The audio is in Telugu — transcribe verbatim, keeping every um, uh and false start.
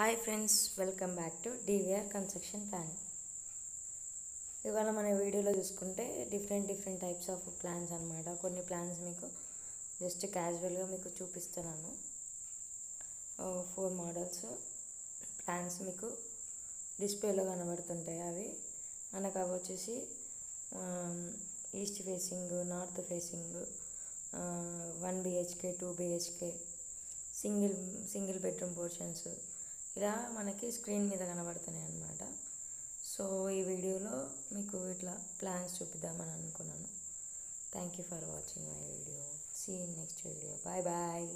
Hi friends, welcome back to DVR construction plan. ఇవాళ మన వీడియోలో చూసుకుంటే different different types of plans అన్నమాట. కొన్ని ప్లాన్స్ మీకు జస్ట్ క్యాజువల్గా మీకు చూపిస్తున్నాను. ఫోర్ మోడల్స్ ప్లాన్స్ మీకు డిస్ప్లేలో కనబడుతుంటాయి. అవి మనకు అవి వచ్చేసి east facing, north facing, one BHK, two BHK, single single bedroom portions ఇలా మనకి స్క్రీన్ మీద కనబడుతున్నాయి అన్నమాట. సో ఈ వీడియోలో మీకు ఇట్లా ప్లాన్స్ చూపిద్దామని అనుకున్నాను. Thank you for watching my video. See in next video. Bye bye.